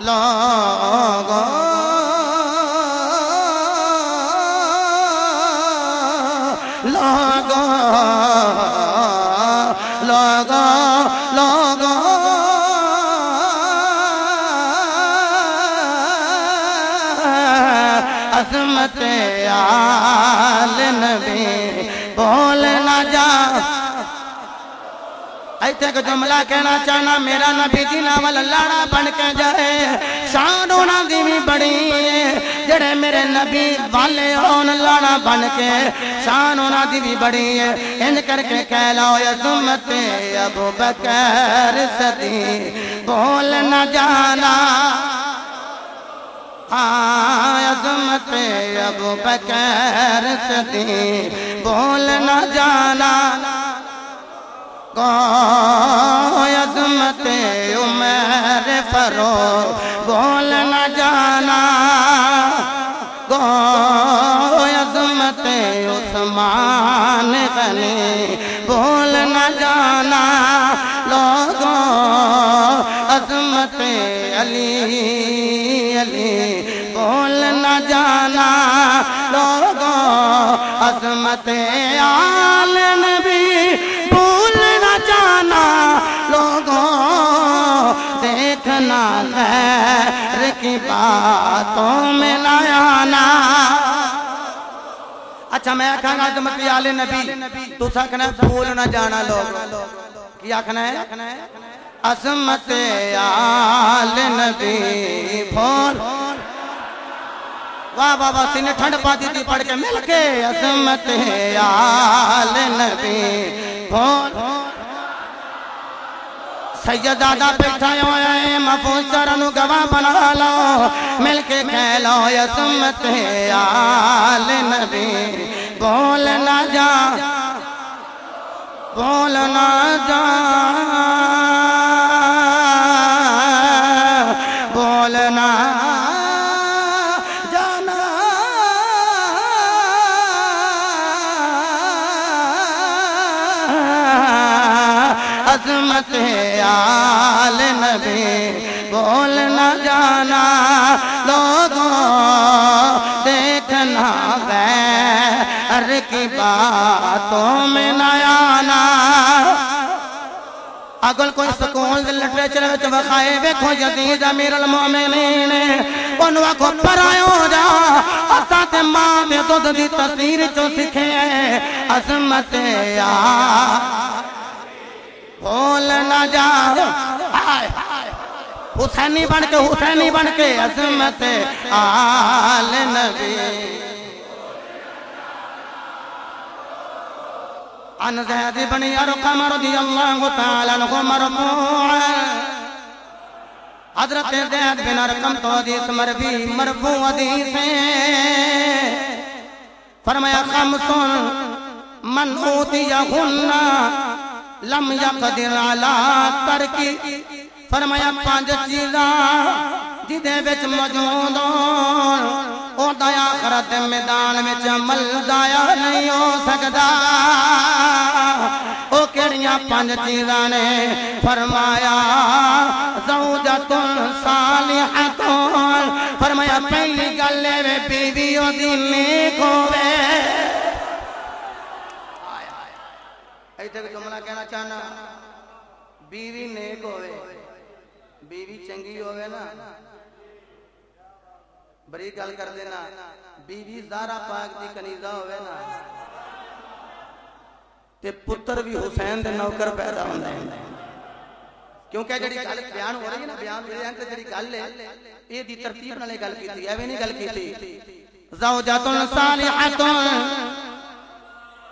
लोगों लोगों लोगों लोगों अज़मत आले नबी बोल ना जा। इतने को जुमला कहना चाहना, मेरा नबी जी नावल लाड़ा बन के जाए, शान होना दी भी बड़ी जड़े मेरे नबी वाले होन, लाड़ा बन के शान होना दी भी बड़ी है। इन करके कह लो अज़मत अबू बकर सदी बोल ना जाना, अज़मत अबू बकर सदी बोल ना जाना, अज़मत उमर फ़ारूक़ बोल ना जाना, अज़मत उस्मान गनी बोल ना जाना, लोगों अज़मत अली बोल ना जाना, लोगों अज़मत आले नबी भूल ना जाना, लोगों देखना खैर की बातों में ना आना। अच्छा मैं आखांगा अज़मत आले नबी, तू आखना भूल ना जाना, लोगों की आखना है अज़मत आले नबी बोल। वाह वाह वाह, सीने ठंड पाती थी पढ़ के मिलके। अज़मत आले नबी बोल। सैयदादा बैठा होया है महफूज चरणों गवाह बना लो, मिलके कह लो अज़मत आले नबी बोल ना जा, बोल ना जा, बोलना जाना, अज़मत आले नबी बोलना जाना, लोगों देखना है घर की बातों में न आना। अगर कोई स्कूल लिटरेचर देखो यजीद अमीरुल मोमिनीन उनवा को परायो जा असा ते मां दे दुध दी तस्वीर चो सीखे अजमत या भूल ना जा हुसैनी बन के हुसैनी बन के अजमत आल नबी अन ज़ैद बिन अरक़म रज़ियल्लाहु तआला अन्हु मरफ़ूअ हज़रत ज़ैद बिन अरक़म तो हदीस मरवी मरफ़ू हदीस फरमाया खम्सुन मन ऊतियहुन्ना लम यक़दिर अला तरकी। फरमाया पांच चीज़ां जिदे विच मौजूद ओदा आखरत मैदान विच अमल जाया नहीं हो सकदा। ओ केड़ियां पांच चीज़ां ने? फरमाया ज़ौजतुन सालिहतुन। फरमाया पहली गल वे बीवी ओदी नेक होवे। इत्थे कोई जुमला कहना चाहना बीवी नेक होवे, बीवी चंगी होवे ना, बड़ी गल कर देना। बीवी ज़हरा पाक दी कनीज़ा होवे ना ते पुत्र भी हुसैन दे नौकर पैदा होंदे हैं। क्योंकि जिहड़ी गल बयान हो रही है ना बयान मेरे अंदर जिहड़ी गल है ए दी तरतीब नाल गल कीती, एवें नहीं गल कीती। ज़ौजतुन सालिहतुन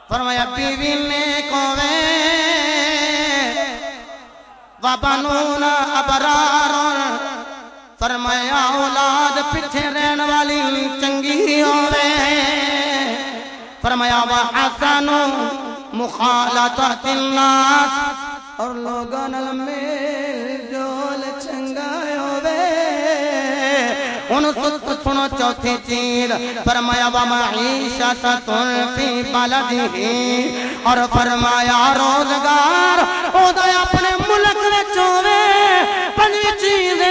फरमाया बीवी नेक होवे। वबनूना अबरारुन फरमाया औलाद पीछे रहन वाली चंगी होवे। फरमाया व हसनु मुखालतत नास और लोगों नाल मेल जोल चंगा होवे। उन सुनो चौथी चीज फरमाया व मईशतुन फी बलदिही और फरमाया रोजगार ओदा अपने मुल्क विच होवे। पंजवीं चीज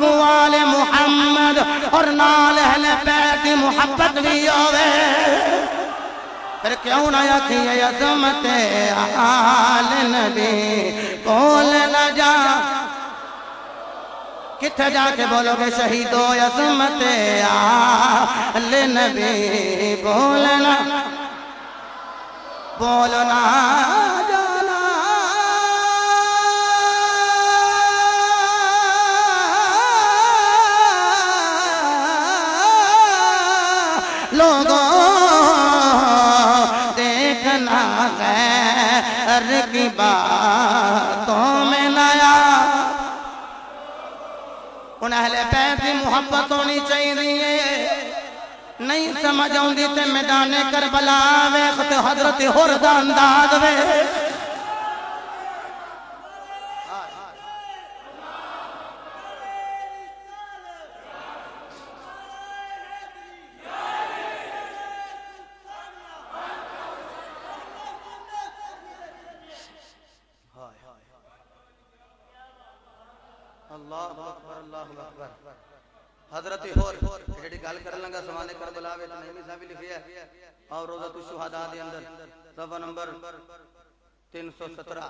वाले मुहम्मद और नाल अहले बैत दी मुहब्बत भी आवे। फिर क्यों ना आखी अज़मत आल नबी बोल ना जा किथे जाके बोलोगे शहीदो अज़मत आल नबी बोल ना बोल ना जा। लोगों देखना गैर की बातों में नया। उन अहले बैत दी मुहब्बत होनी चाहिए। नहीं समझ आती तो मैदाने करबला वेख ते हजरत हुर दा अंदाज वे। हजरत होर जेडी गल करन लगा जमाने करबला विच नईमी साहब लिखी है और रोज़ातु शुहादा दे अंदर सफा नंबर तीन सौ सत्रह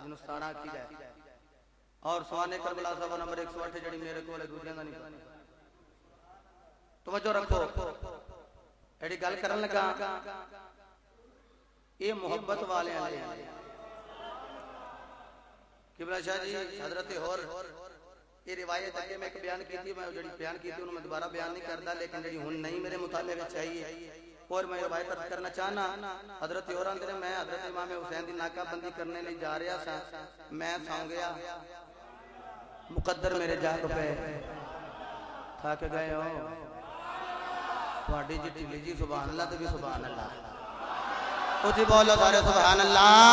अजनु साना की जाए और जमाने करबला सफा नंबर एक सौ आठ जेडी मेरे कोल दूसरे दा नहीं। तवज्जो रखो जेडी गल करन लगा ए मोहब्बत वाले आले किबला शाह जी हजरत होर ये रिवायत अगे मैं एक बयान की थी, मैं जी बयान की थी उन्होंने दोबारा बयान नहीं करता लेकिन जी हूँ नहीं मेरे मुताले में चाहिए और मैं रिवायत अर्ज करना चाहना। हजरत होर आंदे मैं हजरत इमाम हुसैन की नाकाबंदी करने लिए जा रहा सा, मैं सौ गया मुकद्दर मेरे जाग पे थक गए हो थोड़ी जी ढिली जी सुभान अल्लाह तो भी सुभान अल्लाह उसी बोलो सारे सुभान अल्लाह।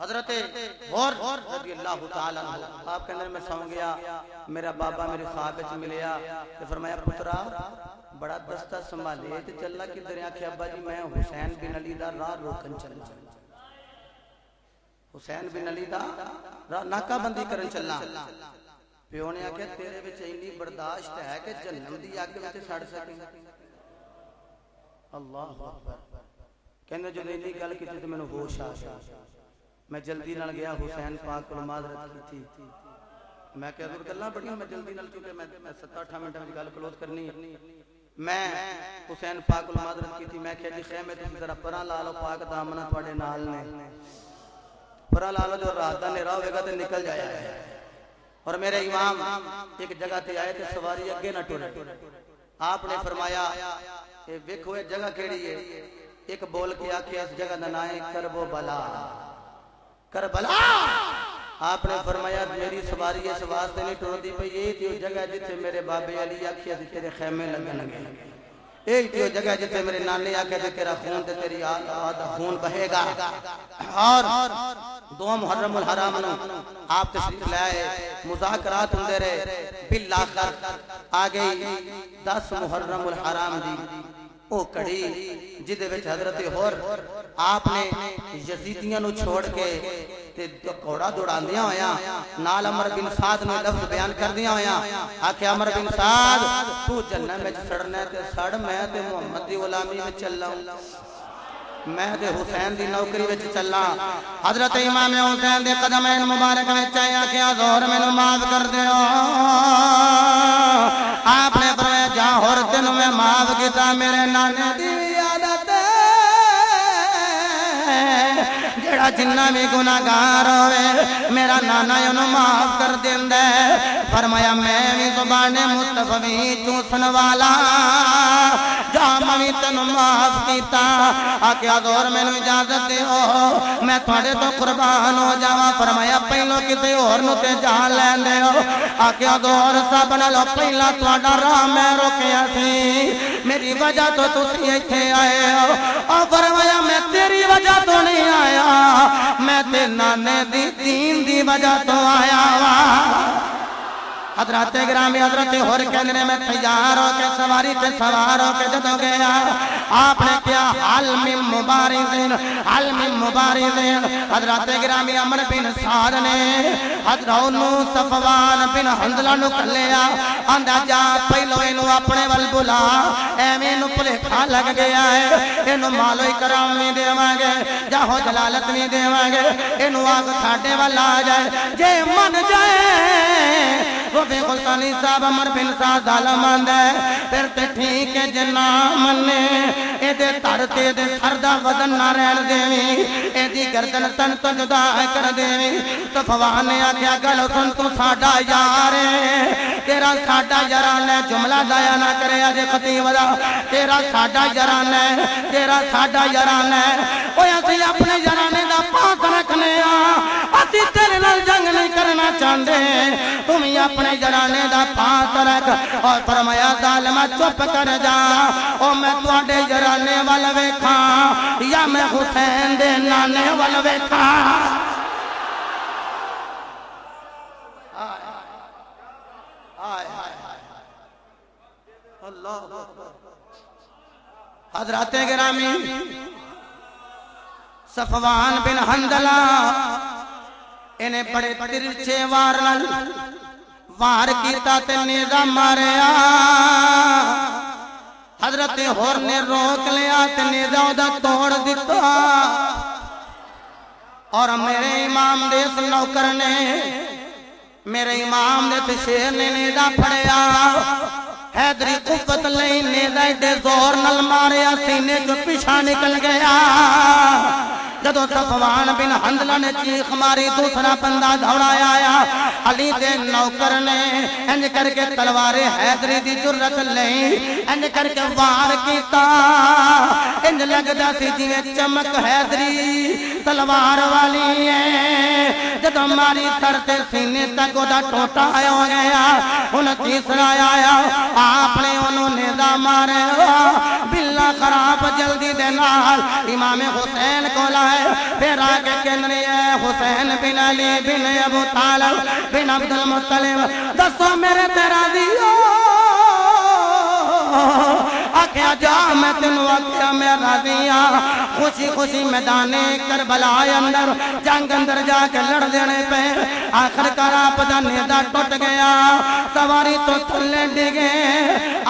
हजरत होर रज़ियल्लाहु तआला अन्हु आप के अंदर मैं सौ गया, मेरा बाबा मेरे ख्वाब विच मिलिया ते फरमाया पुत्रा बड़ा दस्ता संभाले ते चलना किधर है? आखिया अब्बा जी मैं हुसैन बिन अली दा राह रोकन चलना। हुसैन बिन अली दा राह नाकाबंदी करन चलना। प्यो ने आख्या तेरे विच इन्नी बर्दाश्त है कि जहन्नम दी अग विच सड़ सके। अल्लाह अकबर। कहने जो इन्नी गल की तो मैनूं होश आ गया। मैं जल्दी नाल गया हुसैन पाक कोल माज़रत की थी। मैं क्या हजूर गल्लां बड़ियां, मैं जल्दी नाल क्योंकि मैं मैं सत्त अठां मिनटां विच गल क्लोज करनी है। मैं हुसैन पाक कोल माज़रत की थी। मैं क्या जी खैमे तुसीं ज़रा परां ला लो, पाक दामना तुहाडे नाल ने, परां ला लो, जो रात दा नेरा होवेगा ते निकल जाएगा। और मेरे इमाम एक जगह ते आए थे, सवारी अगे ना टुरे। आपने फरमाया वेखो एक जगह केड़ी है, एक बोल के आखिया इस जगह दा नाम है करबो बला, करबला। आपने फरमाया मेरी सवारी इस वास्ते नहीं टुरदी पई, ये थी वो जगह जिथे मेरे बाबे अली आखिया सी तेरे खेमे लगन गए, ये थी वो जगह जिथे मेरे नाने आखिया सी तेरा खून ते तेरी औलाद दा खून बहेगा। और दो मुहर्रमुल हराम आप तशरीफ लाए, मुज़ाकरात होंदे रहे, बिल आखिर आ गई दस मुहर्रमुल हराम दी ओ कड़ी जिदे विच हज़रत होर आपने यज़ीदियां नूं छोड़ के ते घोड़ा दौड़ांदियां होया नाल अमर बिन साद ने लफ्ज़ बयान करदियां होया आखे अमर बिन साद तू जन्नत विच सड़ना ते सड़, मैं ते मुहम्मद दी गुलामी विच चलां, मैं ते हुसैन दी नौकरी विच चला। हजरत इमाम हुसैन दे कदमैन मुबारक विच आया कि ज़ोहर मैनू माफ कर दे। आपने फरमाया जा होर तेनू मैं माफ कीता, मेरे नाने दी आदत जेड़ा जिन्ना भी गुनाहगार होवे मेरा नाना उन्हें माफ कर दिंदा है। फरमाया मैं भी ज़ुबाने मुस्तफ़ी चूसन वाला माफ किया। आखिया ज़ोहर मैनू इजाजत दिओ मैं तुहाडे तो कुर्बान हो जावां। फरमाया पहलो किसी होर नूं ते जा लैंदे हो। आखिया ज़ोहर सब नालों पहला तुहाडा राह मैं रोकिया सी, मेरी वजह तो तुसीं इत्थे आए हो। ओ फरमाया मैं तेरी वजह तो नहीं आया, मैं ते नाने दी दीन दी वजह तो आया वा। हजरत ग्रामी हजरत होर कहने में तैयार हो के सवारी से सवार हो के जदों गया आपने क्या हाल में मुबारिज़ीन हाल में मुबारिज़ीन। हजरत ग्रामी अमर बिन साद ने हजरत सफवान बिन हंदला नू कल्लेया आंदा जा पहलो इनू अपने वल बुला, एवें इनू भुलेखा लग गया है, इनू मालो इकराम भी देवांगे जाहो जलालत भी देवांगे, इनू आग साडे वल आ जाए जे मन जाए तेरा साडा याराना जुमला दाया ना करे अजे खतीब दा, तेरा साडा याराना तेरा साडा याराना असीं अपने याराने दा पास रखने असीं तेरे नाल जंग नहीं करना चाहते, तुम्हें अपने जराने दा पास रख। और फरमाया ज़ालिमा चुप कर जा, ओ मैं तुहाडे जराने वाल वेखां या मैं हुसैन दे नाने वाल वेखां। हज़राते गिरामी सफवान बिन हंदला इन्हें बड़े तिरछे वार वार कीता ते नेज़ा मारिया। हजरत होर ने रोक लिया ते नेज़ा उदा तोड़ दिता। और मेरे इमाम दे इस नौकर ने मेरे इमाम दे ते शेर ने नेज़ा फड़िया हैदरी कुवत लई नेज़ा एडे ज़ोर नाल मारिया सीने चों पिछा निकल गया। जदो सफवान बिन हंदला ने चीख मारी दूसरा बंदा दौड़ाया आया, अली दे नौकर ने इंज करके तलवारे हैदरी दी जुर्रत लई इंज करके वार कीता, इंज लगदा सी जिवें चमक हैदरी तलवार वाली है। जदों मारी सर ते सीने तक ओदा टोटा हो गया। हुण तीसरा आया आपने ओनू नेज़ा मारिया बिल्ला खराब जल्दी दे नाल इमाम हुसैन कोल फिर आगे कहने हुसैन बिन अली बिन अबू तालिब बिन अब्दुल मुत्तलिब दसो मेरे तेरा दियो आख्या जा मैं तेनू आख्या मैं राजी हाँ खुशी खुशी मैदाने करबला अंदर जंग अंदर जाके लड़ देने पे आखिरकार आपदा नेता टूट गया। सवारी तो थल्ले डिगे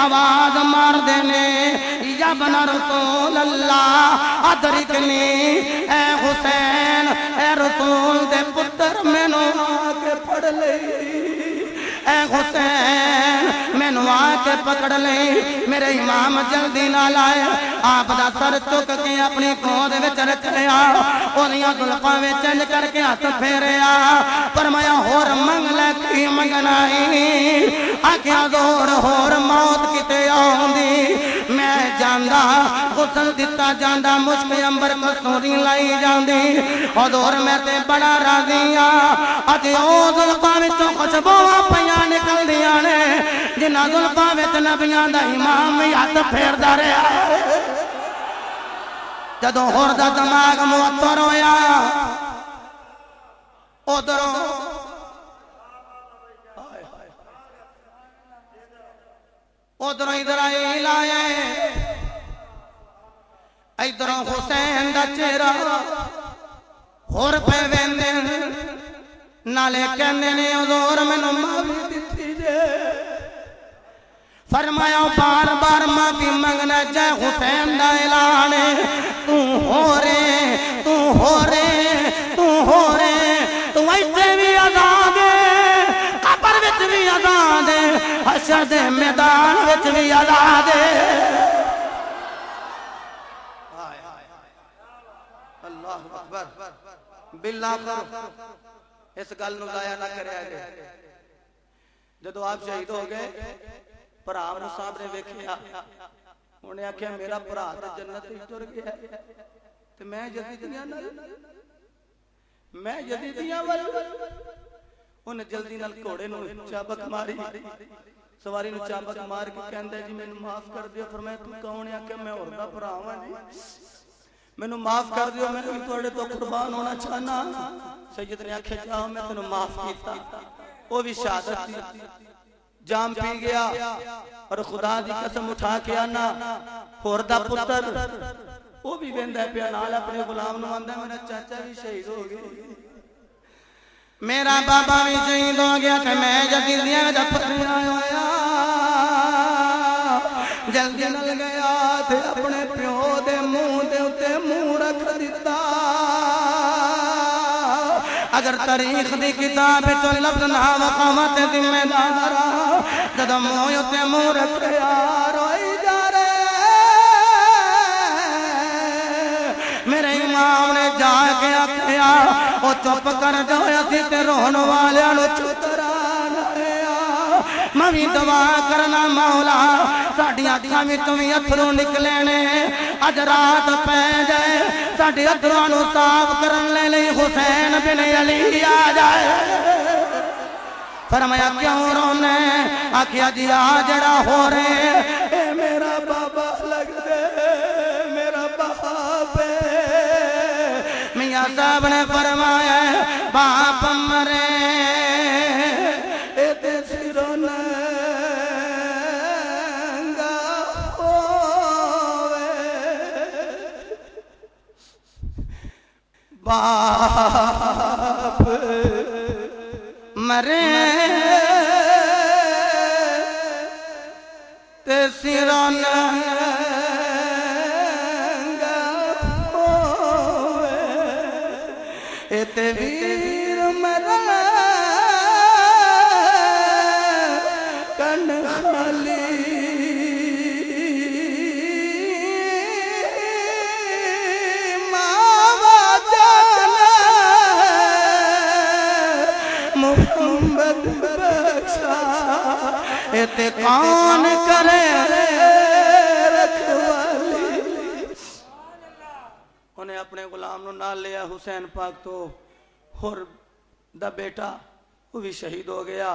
आवाज मार देने या बना रसूल अल्लाह अदरिकनी ए हुसैन ए रसूल दे पुत्र मैनू आके पड़ लई ए हुसैन मैनू आके पकड़ ले। मेरे इमाम जल्दी ना लाए आप दा सर चुक के अपनी गोद विच रख लिया ओदियां जुल्फां विच चल करके हथ फेरिया पर मैं होर मंग लै की मंगना ही आख्या जोर होर मौत किते आउंदी मैं जांदा गुसल दिता जांदा मुश्क अंबर कसूरी लाई जांदी हजूर मैं ते बड़ा राजी आ अजे ओ जुल्फां विचों खुशबू पई निकल दिया ने जिन्हां जुल्फां विच नबियां दा इमाम हथ फेरदा रहा। जदों होर दा दिमाग मुअत्तर होया उधरों उधरों इजराइल आए इधरों हुसैन दा चेहरा होर पे वेंदे नाले कहंदे ने हजूर मैनू माफी दित्ती जे। फरमाया बार बार माफी मंगना चाहे हुसैन दा ऐलान तू हो रे तू हो रे तू हो रे तू इत्थे भी आजाद कबर विच भी आजाद हशर दे मैदान विच भी आजाद। अल्लाह अकबर बिल्ला इस गल नूं जाया ना करे जो आप शहीद हो गए भरा साहब ने वेखिया उन्हें आख्या मेरा भरा तो जन्नत में तुर गया ते मैं यजीदियां नाल मैं यजीदियां वाल उन्हें जल्दी नाल घोड़े नूं चाबक मारी सवारी नूं चाबक मार के कहंदा जी मैनूं माफ कर दियो। फरमाया तू कौन है आख्या मैं होर दा भरा वां मैनू माफ कर दियो मैं भी तुहाडे तो कुर्बान होना चाहना। सैयद ने आख्या जाओ मैं तेनू माफ कीता वो भी शहादत जाम पी गया और खुदा दी कसम उठा के आना होर दा पुत्तर वो भी वेंदा पिया नाल अपने गुलाम नू आंदा मेरा चाचा भी शहीद हो गया मेरा बाबा भी शहीद हो गया ते मैं जदीदियां दा पत्रिया होया जल्दी नाल गया ते अपने प्यो दे मुंह दे उत्ते मुंह रख दिता। अगर तारीख दी किताब चो लफ्ज़ ना वखावां ते जिम्मेदार जदों मुंह उत्ते मुंह रखया रोई जा रे मेरे इमाम ने जाके आख्या ओ चुप कर जाओ असीं ते रोण वालियां नूं चुतरा मैं भी दवा करना मौला साडी अखां विचों भी अथरू निकले ने अज रात पै जाए साडे अथरूआं नूं साफ करन लई हुसैन बिन अली आ जाए। फरमाया क्यों रोने आखिया जी आ जड़ा हो रे ए मेरा बाबा लगदे मेरा बाप मियां साहब ने फरमाया बाप मरे बाप मरे ते सिरों नंगा होवे एते वीर मरा कन खाली ते कौन करे रखवाली उन्हें अपने गुलाम नू नाल लिया हुसैन पाक तो हुर दा बेटा वो भी शहीद हो गया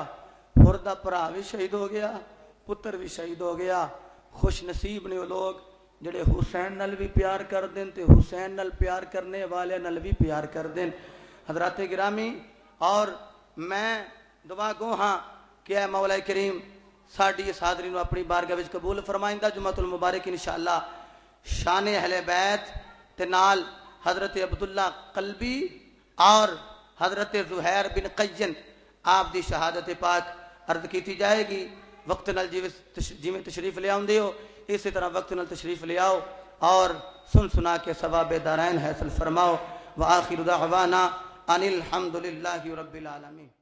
हुर दा भरा भी शहीद हो गया पुत्र भी शहीद हो गया। खुश नसीब ने वो लोग जिहड़े हुसैन नाल भी प्यार कर देन ते हुसैन नाल प्यार करने वाले नाल भी प्यार कर देन। हजराते गिरामी और मैं दुआ गो हाँ क्या मौला करीम साड़ी इस हाज़री अपनी बारगाह विच कबूल फरमाइंदा। जुम्मतुल मुबारक इंशाअल्लाह शान अहले बैत ते नाल हजरत अब्दुल्ला कल्बी और हजरत जुहैर बिन कय्यन आप दी शहादत पाक अर्द की जाएगी। वक्त नाल जीव जिमें तशरीफ ले आउंदे हो, इसी तरह वक्त नाल तशरीफ ले आओ और सुन सुना के सवाब दारायन हासिल फरमाओ। व आखिर दावाना अनिल हम्दुलिल्लाहि रब्बिल आलमीन।